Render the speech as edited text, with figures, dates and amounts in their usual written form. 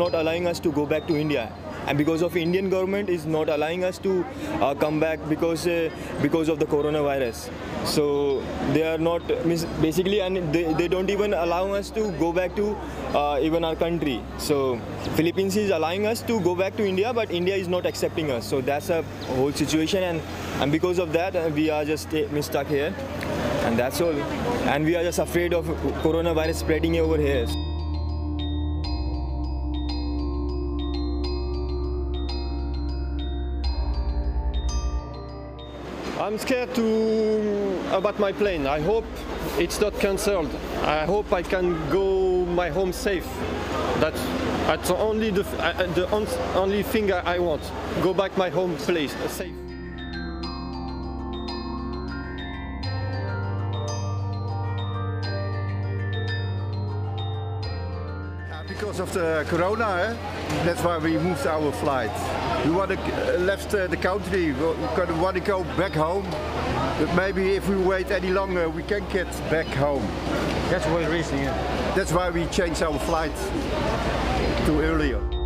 not allowing us to go back to India. And because of Indian government is not allowing us to come back because of the coronavirus. So they are not basically, and they don't even allow us to go back to even our country. So Philippines is allowing us to go back to India, but India is not accepting us. So that's a whole situation, and because of that we are just stuck here, and that's all. And we are just afraid of coronavirus spreading over here. I'm scared about my plane. I hope it's not cancelled. I hope I can go my home safe. That's only the only thing I want. Go back my home place safe. Because of the corona, that's why we moved our flight. We want to left the country, we want to go back home, but maybe if we wait any longer we can get back home. That's why we changed our flight to earlier.